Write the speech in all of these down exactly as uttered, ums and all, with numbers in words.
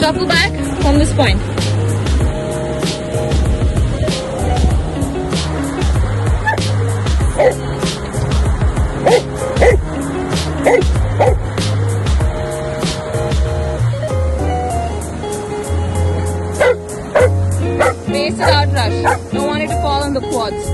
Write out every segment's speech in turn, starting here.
shuffle back from this point. Face it out rush. Don't want it to fall on the quads.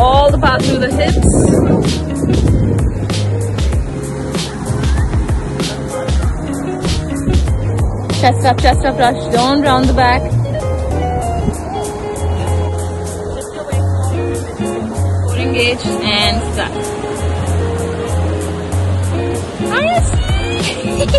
All the path through the hips. Chest up, chest up, rush. Don't round the back. Core engaged and stuck. Okay.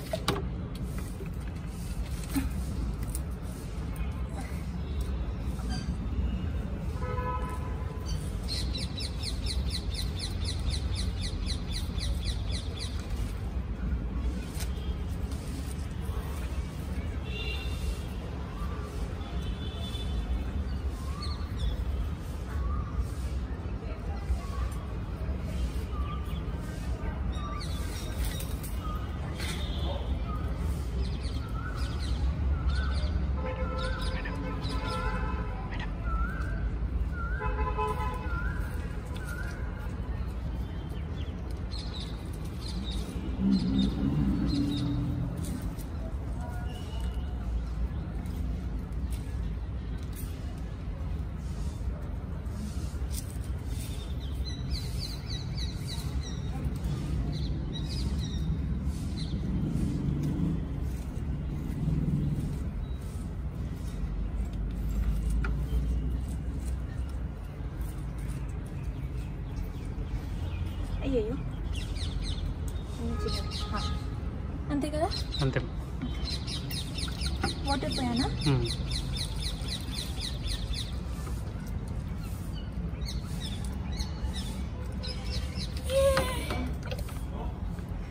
Here you. Ante kada? Ante. Water payana? Hmm.